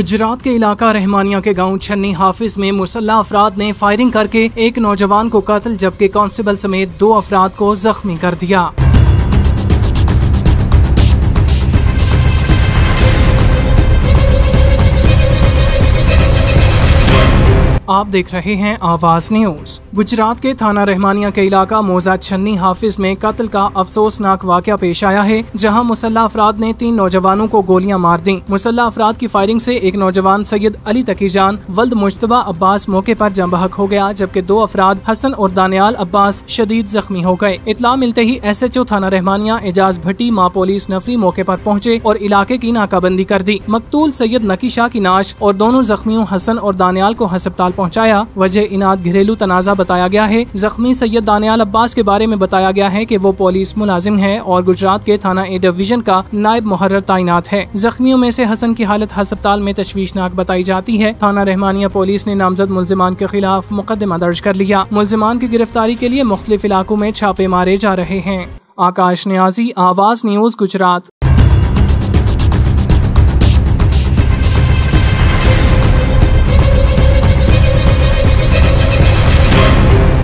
गुजरात के इलाका रहमानिया के गांव छन्नी हाफिज में मुसल्ह अफराद ने फायरिंग करके एक नौजवान को कत्ल जबकि कांस्टेबल समेत 2 अफराद को जख्मी कर दिया। आप देख रहे हैं आवाज न्यूज। गुजरात के थाना रहमानिया के इलाका मोजा छन्नी हाफिज में कत्ल का अफसोसनाक वाकया पेश आया है, जहां मुसल्ह अफराद ने 3 नौजवानों को गोलियां मार दी। मुसल्ह अफराद की फायरिंग से एक नौजवान सैयद अली तकीजान वल्द मुज्तबा अब्बास मौके पर जंबहक हो गया, जबकि 2 अफराद हसन और दानियाल अब्बास शदीद जख्मी हो गए। इतला मिलते ही SHO थाना रहमानिया एजाज भट्टी मां पुलिस नफरी मौके पर पहुंचे और इलाके की नाकाबंदी कर दी। मकतूल सैयद नकी शाह की नाश और दोनों जख्मियों हसन और दानियाल को हस्पताल पहुंचाया। वजह इनाद घरेलू तनाजा बताया गया है। जख्मी सैयद दानियाल अब्बास के बारे में बताया गया है कि वो पुलिस मुलाजिम है और गुजरात के थाना A डिवीजन का नायब मुहर्रिर तैनात है। जख्मियों में से हसन की हालत हस्पताल में तशवीशनाक बताई जाती है। थाना रहमानिया पुलिस ने नामजद मुलजिमान के खिलाफ मुकदमा दर्ज कर लिया। मुलजिमान की गिरफ्तारी के लिए मुख्तलिफ इलाकों में छापे मारे जा रहे हैं। आकाश नियाज़ी, आवाज न्यूज, गुजरात।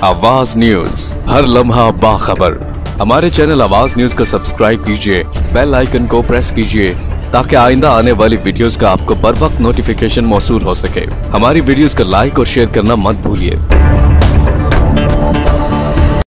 आवाज न्यूज, हर लम्हा बाखबर। हमारे चैनल आवाज न्यूज को सब्सक्राइब कीजिए, बेल आइकन को प्रेस कीजिए ताकि आइंदा आने वाली वीडियोस का आपको बर वक्त नोटिफिकेशन मौसूल हो सके। हमारी वीडियोस को लाइक और शेयर करना मत भूलिए।